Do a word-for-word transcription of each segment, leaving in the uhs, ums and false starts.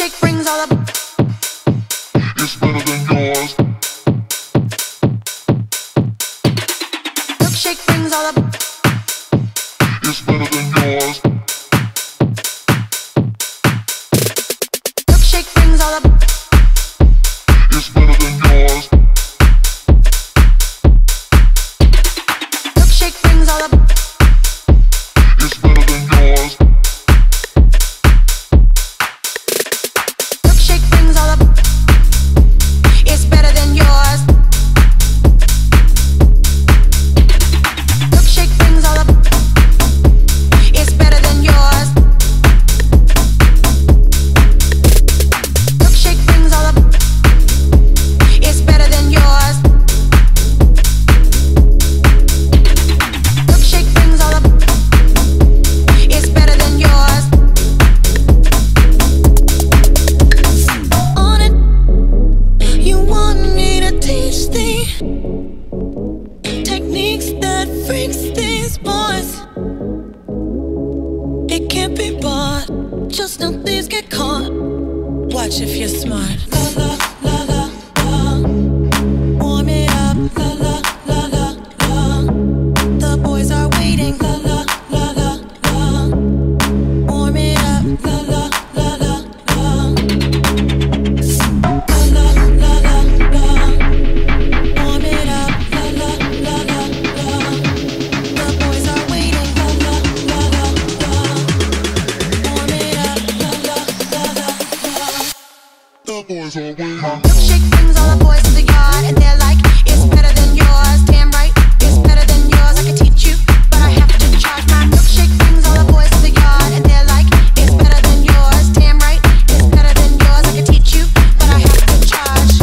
milkshake brings all the. It's better than yours. Milkshake brings all the. It's better than yours. Milkshake brings all the. It's better than yours. Milkshake brings all the. It's better than yours. Milkshake brings all the. It's better than yours. Milkshake brings all the. It's better than yours. Milkshake brings all the. It's better than yours. Milkshake brings all up. It's better than yours. On it, you want me to teach thee techniques that freaks these boys. It can't be bought, just don't these get caught. Watch if you're smart. La la la la. Warm it up, la la la la la. The boys are waiting, la la la la la. Warm it up, la la la la la. La la la la la. Warm it up, la la la la la. The boys are waiting, la la la la la. Warm it up, la la la la la. The boys are waiting. Milkshake brings all the boys to the yard and they're like, it's better than yours. Damn right, it's better than yours. I can teach you, but I have to charge my milkshake brings all the boys to the yard and they're like, it's better than yours. Damn right, it's better than yours. I can teach you, but I have to charge.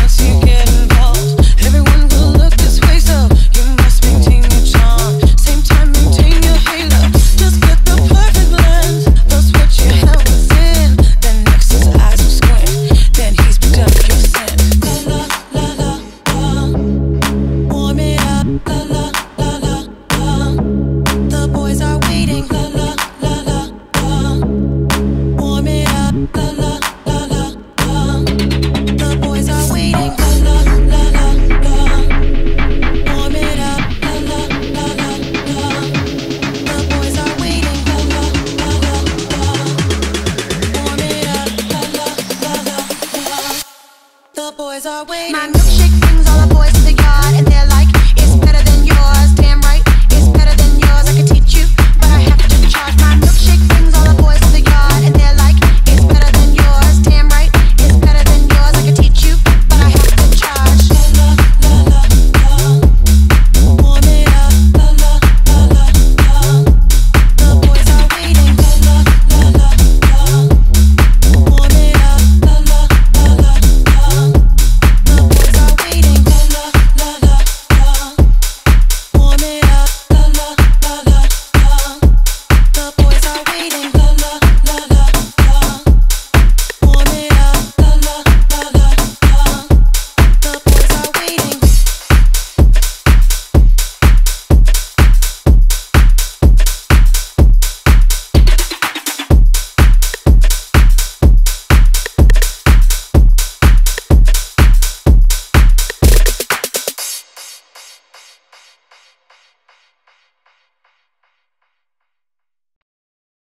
Once you get involved, everyone will look this way, so you must maintain your charm. Same time, maintain your halo. Just get the perfect blend. That's what you have within. Then next his eyes will squint. Then he's picked up your scent. La la la la. Warm it up, la la la la la. The boys are waiting, la la la la la. Warm it up, la la la la la. The boys are waiting, la la la la la. Warm it up, la la la la la. The boys are waiting, la la la la la. Warm it up, la la la la la. The boys are waiting.